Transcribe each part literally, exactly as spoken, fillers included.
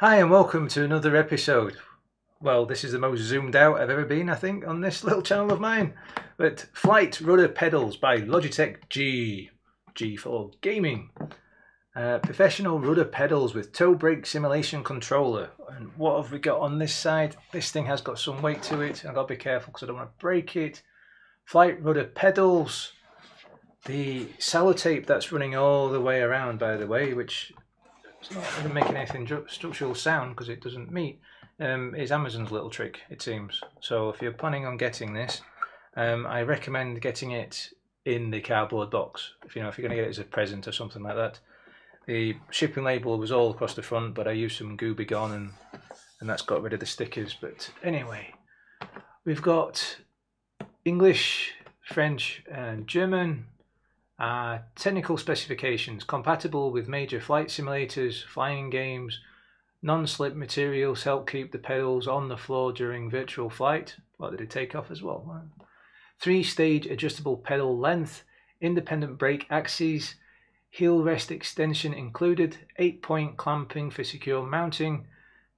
Hi and welcome to another episode. Well, this is the most zoomed out I've ever been, I think, on this little channel of mine. But Flight Rudder Pedals by Logitech G, G for gaming. Uh, professional rudder pedals with toe brake simulation controller. And what have we got on this side? This thing has got some weight to it. I've got to be careful because I don't want to break it. Flight Rudder Pedals. The sellotape that's running all the way around, by the way, which... it's not really making anything structural sound because it doesn't meet. Um, it's Amazon's little trick, it seems. So if you're planning on getting this, um, I recommend getting it in the cardboard box. If you know, if you're going to get it as a present or something like that. The shipping label was all across the front, but I used some Goo Gone, and and that's got rid of the stickers. But anyway, we've got English, French, and German. Uh, technical specifications, compatible with major flight simulators, flying games, non-slip materials help keep the pedals on the floor during virtual flight. Well, did it take off as well? Three-stage adjustable pedal length, independent brake axes, heel rest extension included, eight-point clamping for secure mounting.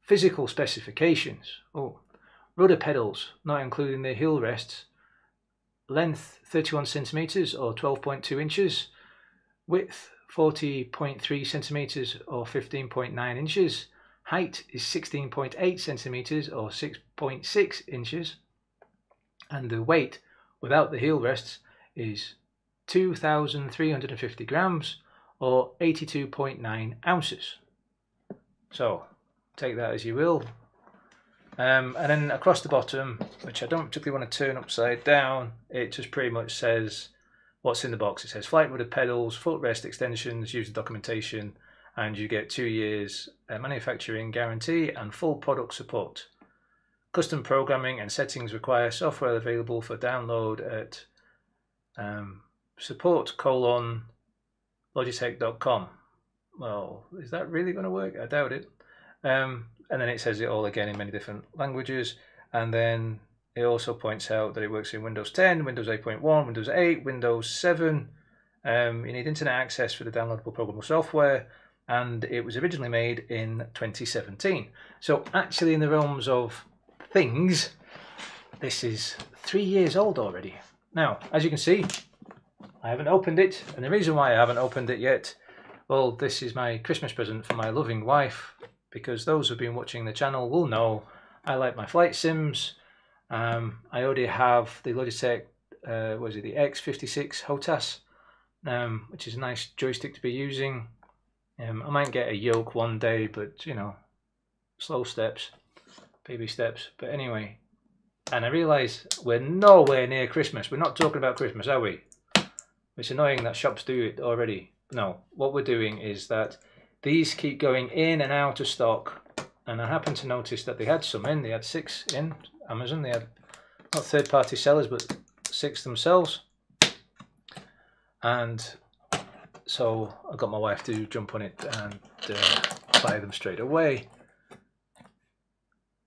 Physical specifications, oh, rudder pedals, not including the heel rests, length thirty-one centimeters or twelve point two inches, width forty point three centimeters or fifteen point nine inches, height is sixteen point eight centimeters or six point six inches, and the weight without the heel rests is two thousand three hundred fifty grams or eighty-two point nine ounces. So take that as you will. Um, and then across the bottom, which I don't particularly want to turn upside down, it just pretty much says what's in the box. It says Flight Rudder Pedals, footrest extensions, user documentation, and you get two years uh, manufacturing guarantee and full product support. Custom programming and settings require software available for download at um, support colon logitech dot com. Well, is that really going to work? I doubt it. Um, and then it says it all again in many different languages, and then it also points out that it works in Windows ten, Windows eight point one, Windows eight, Windows seven. Um, you need internet access for the downloadable programmable software, and it was originally made in twenty seventeen. So actually in the realms of things, this is three years old already. Now, as you can see, I haven't opened it, and the reason why I haven't opened it yet, well, this is my Christmas present for my loving wife, because those who've been watching the channel will know I like my flight sims. Um, I already have the Logitech, uh, what is it, the X fifty-six HOTAS, um, which is a nice joystick to be using. Um, I might get a yoke one day, but you know, slow steps, baby steps. But anyway, and I realise we're nowhere near Christmas. We're not talking about Christmas, are we? It's annoying that shops do it already. No, what we're doing is that these keep going in and out of stock, and I happened to notice that they had some in. They had six in Amazon. They had not third-party sellers, but six themselves. And so I got my wife to jump on it and uh, buy them straight away.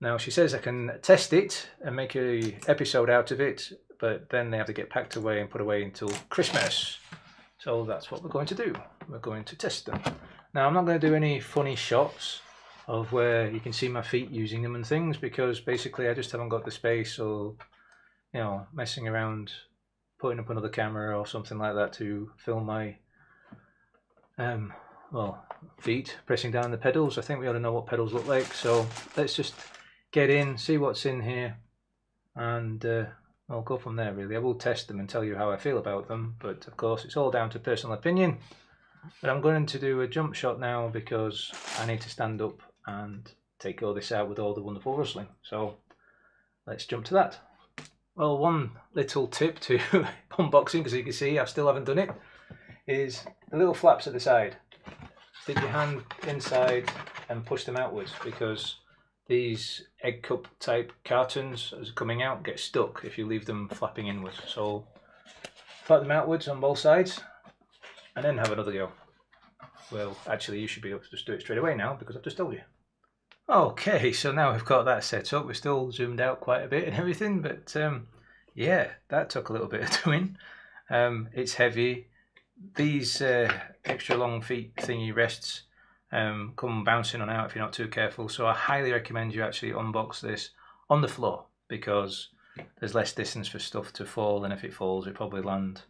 Now she says I can test it and make a episode out of it, but then they have to get packed away and put away until Christmas. So that's what we're going to do. We're going to test them. Now, I'm not going to do any funny shots of where you can see my feet using them and things, because basically I just haven't got the space, or you know, messing around putting up another camera or something like that to film my um, well, feet pressing down the pedals. I think we ought to know what pedals look like, so let's just get in, see what's in here, and uh, I'll go from there really. I will test them and tell you how I feel about them, but of course it's all down to personal opinion. But I'm going to do a jump shot now because I need to stand up and take all this out with all the wonderful rustling. So let's jump to that. Well, one little tip to unboxing, because you can see I still haven't done it, is the little flaps at the side. Stick your hand inside and push them outwards, because these egg cup type cartons as coming out get stuck if you leave them flapping inwards. So flap them outwards on both sides, and then have another go. Well, actually you should be able to just do it straight away now, because I've just told you. Okay, so now we've got that set up. We're still zoomed out quite a bit and everything, but um, yeah, that took a little bit of doing. Um, it's heavy. These uh, extra long feet thingy rests um, come bouncing on out if you're not too careful. So I highly recommend you actually unbox this on the floor, because there's less distance for stuff to fall, and if it falls, it probably land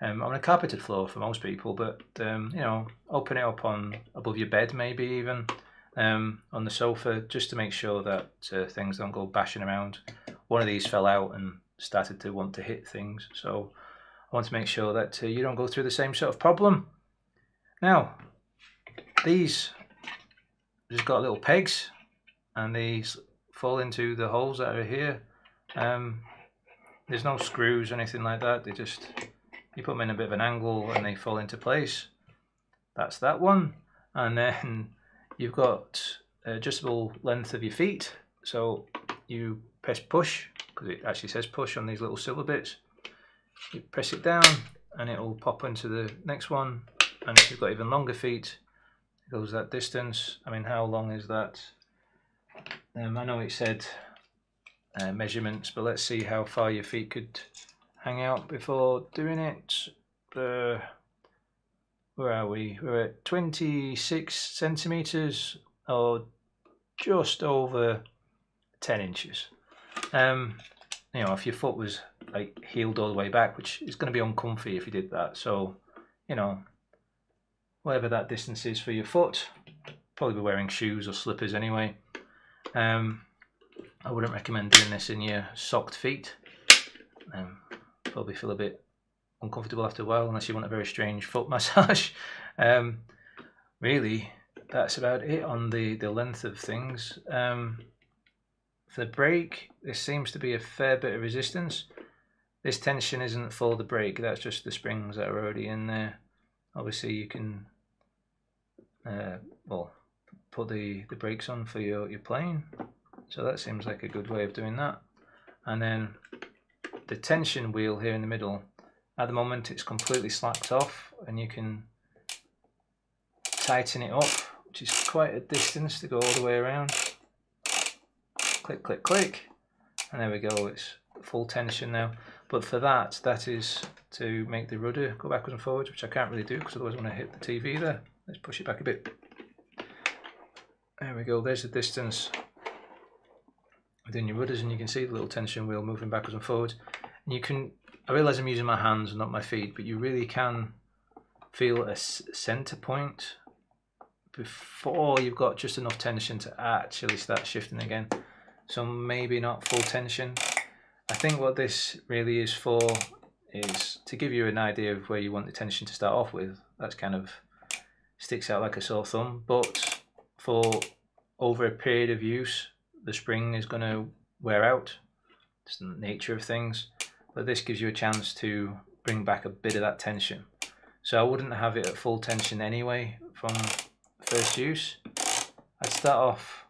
um, on a carpeted floor for most people. But um, you know, open it up on above your bed, maybe even um, on the sofa, just to make sure that uh, things don't go bashing around. One of these fell out and started to want to hit things, so I want to make sure that uh, you don't go through the same sort of problem. Now, these just got little pegs, and these fall into the holes that are here. Um, there's no screws or anything like that. They just, you put them in a bit of an angle and they fall into place. That's that one. And then you've got adjustable length of your feet. So you press push, because it actually says push on these little silver bits. You press it down and it will pop into the next one. And if you've got even longer feet, it goes that distance. I mean, how long is that? Um, I know it said Uh, measurements, but let's see how far your feet could hang out before doing it. Uh, where are we? We're at twenty-six centimeters, or just over ten inches. Um, you know, if your foot was like heeled all the way back, which is going to be uncomfy if you did that. So, you know, whatever that distance is for your foot, probably be wearing shoes or slippers anyway. Um, I wouldn't recommend doing this in your socked feet. Um, probably feel a bit uncomfortable after a while, unless you want a very strange foot massage. Um, really, that's about it on the, the length of things. Um, for the brake, there seems to be a fair bit of resistance. This tension isn't for the brake, that's just the springs that are already in there. Obviously you can uh, well, put the, the brakes on for your, your plane. So that seems like a good way of doing that. And then the tension wheel here in the middle, at the moment it's completely slacked off, and you can tighten it up, which is quite a distance to go all the way around. Click, click, click. And there we go, it's full tension now. But for that, that is to make the rudder go backwards and forwards, which I can't really do because otherwise I want to hit the T V there. Let's push it back a bit. There we go, there's the distance within your rudders, and you can see the little tension wheel moving backwards and forwards. And you can, I realise I'm using my hands and not my feet, but you really can feel a centre point before you've got just enough tension to actually start shifting again. So maybe not full tension. I think what this really is for is to give you an idea of where you want the tension to start off with. That's kind of sticks out like a sore thumb, but for over a period of use, the spring is going to wear out. It's the nature of things, but this gives you a chance to bring back a bit of that tension. So I wouldn't have it at full tension anyway from first use. I'd start off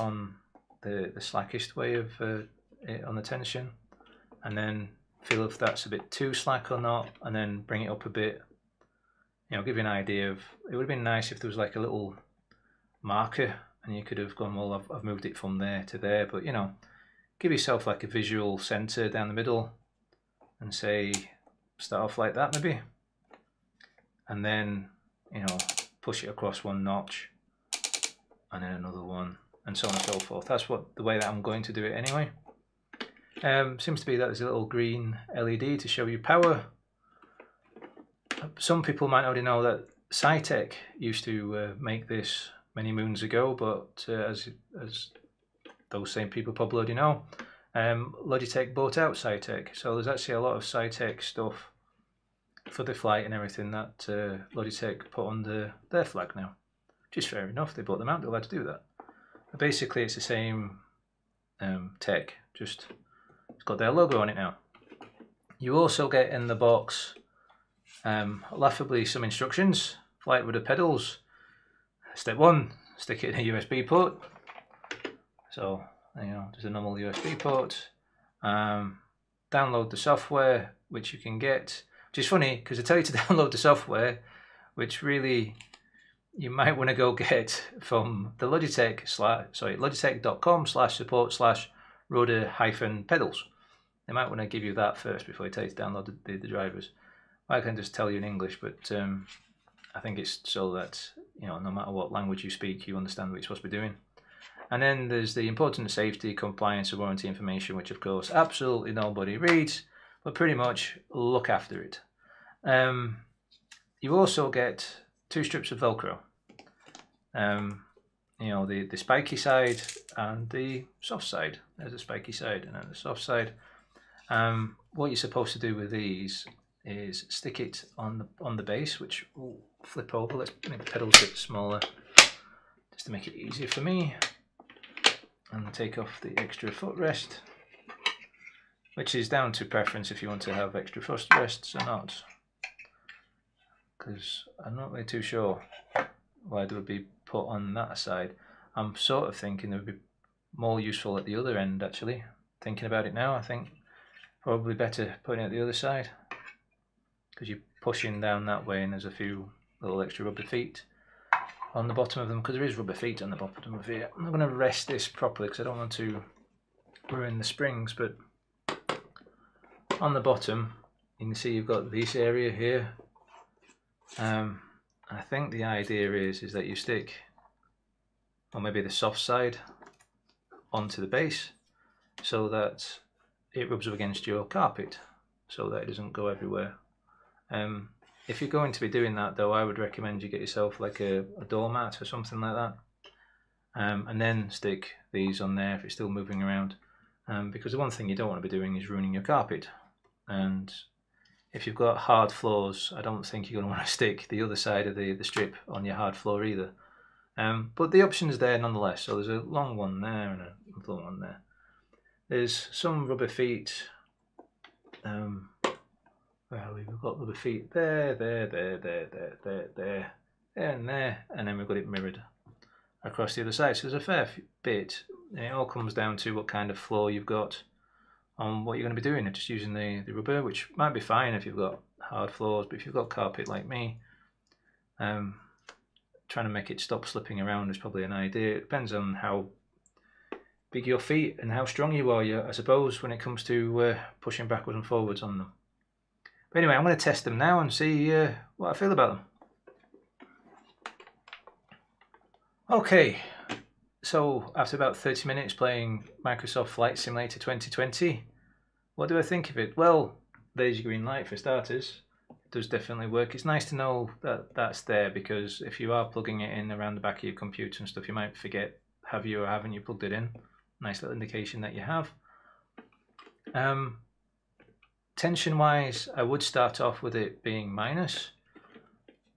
on the, the slackest way of uh, it on the tension, and then feel if that's a bit too slack or not, and then bring it up a bit. You know, give you an idea of, it would have been nice if there was like a little marker and you could have gone, well, I've, I've moved it from there to there, but you know, give yourself like a visual centre down the middle, and say, start off like that maybe, and then, you know, push it across one notch, and then another one, and so on and so forth. That's what the way that I'm going to do it anyway. Um, seems to be that there's a little green L E D to show you power. Some people might already know that Saitek used to uh, make this many moons ago, but uh, as, as those same people probably already know, um, Logitech bought out Saitek, so there's actually a lot of Saitek stuff for the flight and everything that uh, Logitech put under their flag now, which is fair enough. They bought them out, they're allowed to do that. But basically it's the same um, tech, just it's got their logo on it now. You also get in the box, um, laughably, some instructions. Flight rudder pedals. Step one, stick it in a U S B port. So, you know, just a normal U S B port. Um, download the software, which you can get, which is funny because they tell you to download the software, which really you might want to go get from the Logitech slash, sorry, logitech.com slash support slash rudder hyphen pedals. They might want to give you that first before you tell you to download the, the, the drivers. I can just tell you in English, but um, I think it's so that you know, no matter what language you speak, you understand what you're supposed to be doing. And then there's the important safety, compliance, and warranty information, which of course absolutely nobody reads, but pretty much look after it. Um, you also get two strips of Velcro. Um, you know, the, the spiky side and the soft side. There's the spiky side and then the soft side. Um, what you're supposed to do with these is stick it on the on the base, which will flip over. Let's make the pedals a bit smaller just to make it easier for me. And take off the extra footrest, which is down to preference if you want to have extra footrests or not, because I'm not really too sure why they would be put on that side. I'm sort of thinking they would be more useful at the other end, actually. Thinking about it now, I think probably better putting it at the other side, because you're pushing down that way and there's a few little extra rubber feet on the bottom of them, because there is rubber feet on the bottom of here. I'm not going to rest this properly because I don't want to ruin the springs, but on the bottom you can see you've got this area here. Um, I think the idea is is that you stick, or maybe the soft side, onto the base so that it rubs up against your carpet so that it doesn't go everywhere. Um, if you're going to be doing that though, I would recommend you get yourself like a, a doormat or something like that, um, and then stick these on there if it's still moving around, um, because the one thing you don't want to be doing is ruining your carpet. And if you've got hard floors, I don't think you're going to want to stick the other side of the, the strip on your hard floor either. Um, but the option is there nonetheless. So there's a long one there and a long one there. There's some rubber feet. Um, where are we? We've got rubber feet there, there, there, there, there, there, there, there and there. And then we've got it mirrored across the other side. So there's a fair bit. And it all comes down to what kind of floor you've got, on what you're going to be doing. Just using the, the rubber, which might be fine if you've got hard floors, but if you've got carpet like me, um, trying to make it stop slipping around is probably an idea. It depends on how big your feet and how strong you are, I suppose, when it comes to uh, pushing backwards and forwards on them. But anyway, I'm going to test them now and see uh, what I feel about them. Okay. So after about thirty minutes playing Microsoft Flight Simulator twenty twenty, what do I think of it? Well, there's your green light for starters. It does definitely work. It's nice to know that that's there, because if you are plugging it in around the back of your computer and stuff, you might forget, have you or haven't you plugged it in? Nice little indication that you have. Um, Tension-wise, I would start off with it being minus.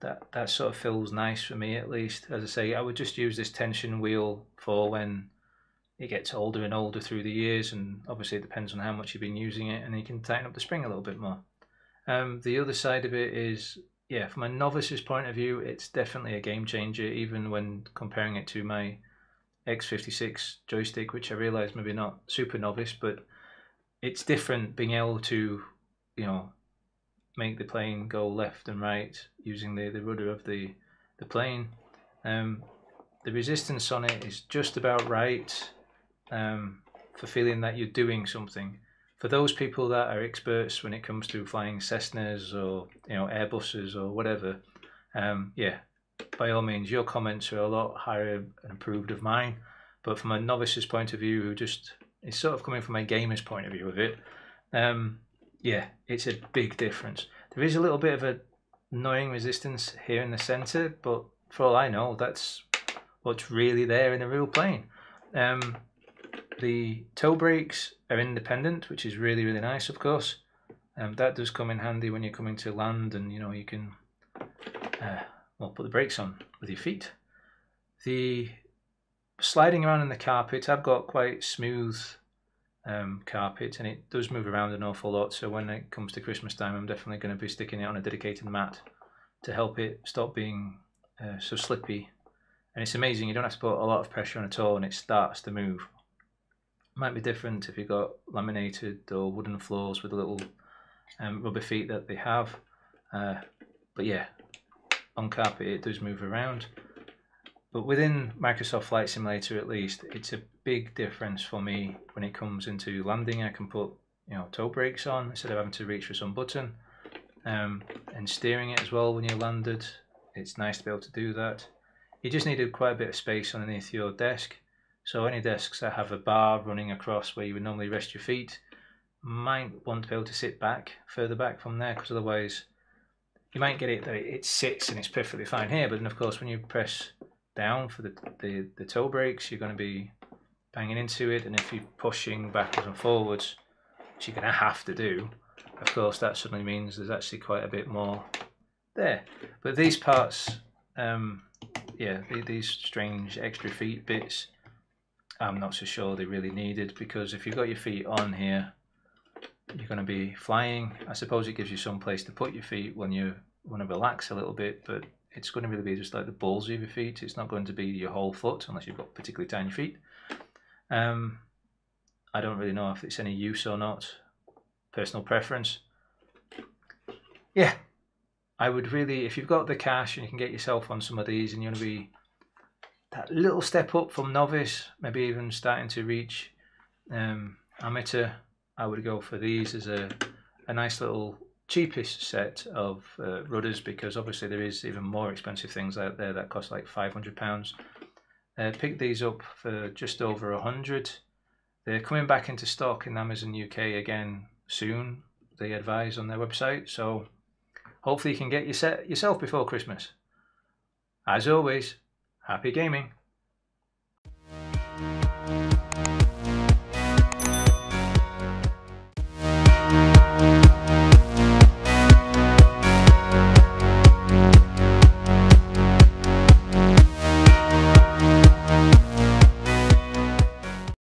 That, that sort of feels nice for me, at least. As I say, I would just use this tension wheel for when it gets older and older through the years, and obviously it depends on how much you've been using it, and you can tighten up the spring a little bit more. Um, the other side of it is, yeah, from a novice's point of view, it's definitely a game changer, even when comparing it to my X fifty-six joystick, which I realise maybe not super novice, but it's different being able to, you know, make the plane go left and right using the, the rudder of the, the plane. Um, the resistance on it is just about right um, for feeling that you're doing something. For those people that are experts when it comes to flying Cessnas or, you know, Airbuses or whatever, um, yeah, by all means, your comments are a lot higher and improved of mine. But from a novice's point of view, who just is sort of coming from a gamer's point of view of it, um, yeah, it's a big difference. There is a little bit of a annoying resistance here in the center, but for all I know, that's what's really there in a real plane. Um, the toe brakes are independent, which is really, really nice, of course. Um, that does come in handy when you're coming to land, and you know, you can uh, well, put the brakes on with your feet. The sliding around in the carpet, I've got quite smooth Um, carpet, and it does move around an awful lot, so when it comes to Christmas time, I'm definitely going to be sticking it on a dedicated mat to help it stop being uh, so slippy. And it's amazing, you don't have to put a lot of pressure on at all and it starts to move. It might be different if you've got laminated or wooden floors with the little um, rubber feet that they have, uh, but yeah, on carpet it does move around. But within Microsoft Flight Simulator, at least, it's a big difference for me when it comes into landing. I can put, you know, toe brakes on instead of having to reach for some button, um, and steering it as well when you landed. It's nice to be able to do that. you just needed quite a bit of space underneath your desk. So any desks that have a bar running across where you would normally rest your feet might want to be able to sit back, further back from there, because otherwise you might get it that it sits and it's perfectly fine here, but then of course when you press down for the, the, the toe brakes, you're going to be banging into it, and if you're pushing backwards and forwards, which you're going to have to do, of course that suddenly means there's actually quite a bit more there. But these parts, um, yeah, these strange extra feet bits, I'm not so sure they really needed, because if you've got your feet on here, you're going to be flying. I suppose it gives you some place to put your feet when you want to relax a little bit, but it's going to really be just like the balls of your feet. It's not going to be your whole foot unless you've got particularly tiny feet. Um, I don't really know if it's any use or not. Personal preference. Yeah, I would really, if you've got the cash and you can get yourself on some of these and you want to be that little step up from novice, maybe even starting to reach um, amateur, I would go for these as a, a nice little cheapest set of uh, rudders, because obviously there is even more expensive things out there that cost like five hundred pounds. Uh, pick these up for just over a hundred. They're coming back into stock in Amazon U K again soon, they advise on their website, so hopefully you can get your set yourself before Christmas. As always, happy gaming!